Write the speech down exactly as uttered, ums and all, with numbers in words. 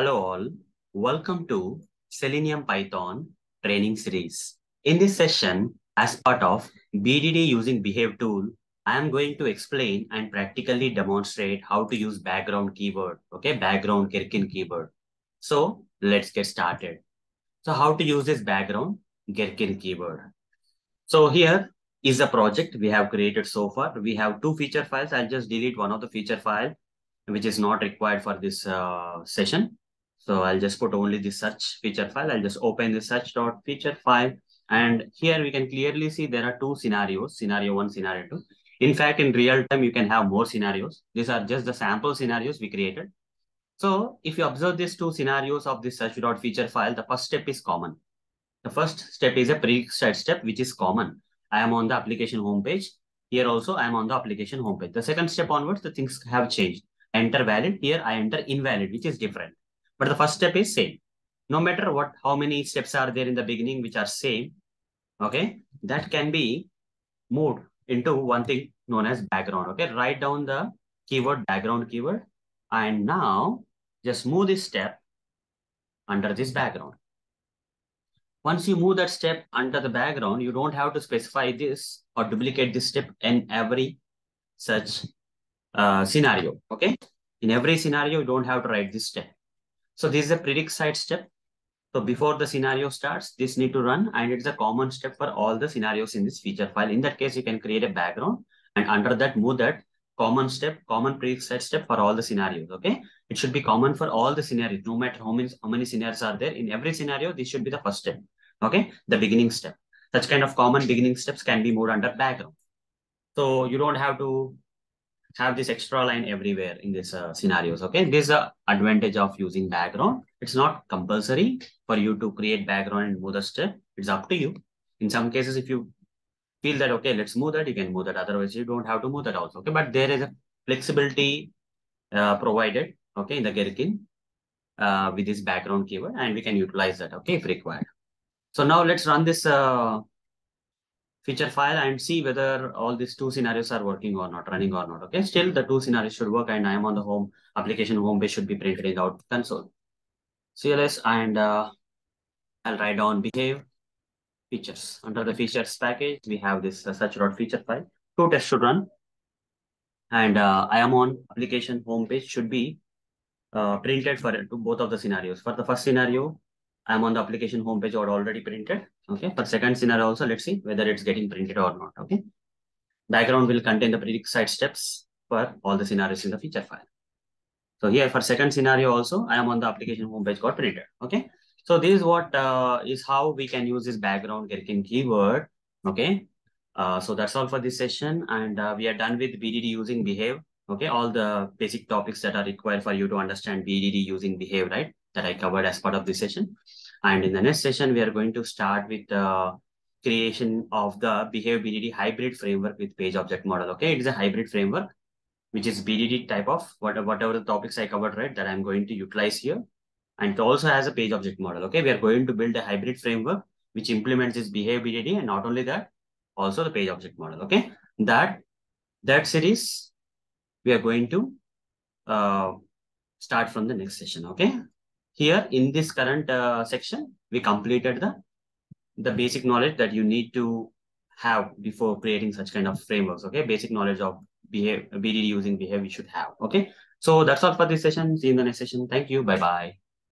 Hello all, welcome to Selenium Python training series. In this session, as part of B D D using behave tool, I am going to explain and practically demonstrate how to use background keyword, okay, background Gherkin keyword. So let's get started. So how to use this background Gherkin keyword. So here is the project we have created so far. We have two feature files. I'll just delete one of the feature file, which is not required for this uh, session. So I'll just put only the search feature file. I'll just open the search.feature file. And here we can clearly see there are two scenarios, scenario one, scenario two. In fact, in real time, you can have more scenarios. These are just the sample scenarios we created. So if you observe these two scenarios of this search.feature file, the first step is common. The first step is a pre-set step, which is common. I am on the application homepage. Here also, I am on the application homepage. The second step onwards, the things have changed. Enter valid. Here I enter invalid, which is different. But the first step is same. No matter what, how many steps are there in the beginning, which are same, okay, that can be moved into one thing known as background, okay. Write down the keyword, background keyword, and now just move this step under this background. Once you move that step under the background, you don't have to specify this or duplicate this step in every search Uh, scenario, okay? In every scenario, you don't have to write this step. So this is a predict site step. So before the scenario starts, this need to run, and it's a common step for all the scenarios in this feature file. In that case, you can create a background and under that move that common step, common predict site step for all the scenarios, okay? It should be common for all the scenarios, no matter how many, how many scenarios are there. In every scenario, this should be the first step, okay? The beginning step. Such kind of common beginning steps can be moved under background. So you don't have to have this extra line everywhere in this uh, scenarios, okay? This is the advantage of using background. It's not compulsory for you to create background and move the step. It's up to you. In some cases, if you feel that, okay, let's move that, you can move that. Otherwise, you don't have to move that also, okay? But there is a flexibility uh, provided, okay, in the Gherkin uh, with this background keyword, and we can utilize that, okay, if required. So now let's run this uh, feature file and see whether all these two scenarios are working or not, running or not. Okay, still the two scenarios should work, and I am on the home application homepage should be printed in the out console. C L S and uh, I'll write down behave features. Under the features package, we have this uh, search.feature file. Two tests should run, and uh, I am on application homepage should be uh, printed for to both of the scenarios. For the first scenario, I'm on the application homepage or already printed. Okay. For second scenario also, let's see whether it's getting printed or not. Okay. Background will contain the predict site steps for all the scenarios in the feature file. So here for second scenario also, I am on the application homepage got printed. Okay. So this is what uh, is how we can use this background Gherkin keyword. Okay. Uh, so that's all for this session, and uh, we are done with B D D using behave. Okay. All the basic topics that are required for you to understand B D D using behave, right? That I covered as part of this session. And in the next session, we are going to start with the uh, creation of the behave B D D hybrid framework with page object model. Okay, it is a hybrid framework, which is B D D type of whatever, whatever the topics I covered, right, that I'm going to utilize here. And it also has a page object model. Okay, we are going to build a hybrid framework which implements this behave B D D, and not only that, also the page object model. Okay, that, that series we are going to uh, start from the next session. Okay. Here in this current uh, section, we completed the, the basic knowledge that you need to have before creating such kind of frameworks, okay? Basic knowledge of behave, B D D using behave you should have, okay? So that's all for this session. See you in the next session. Thank you. Bye-bye.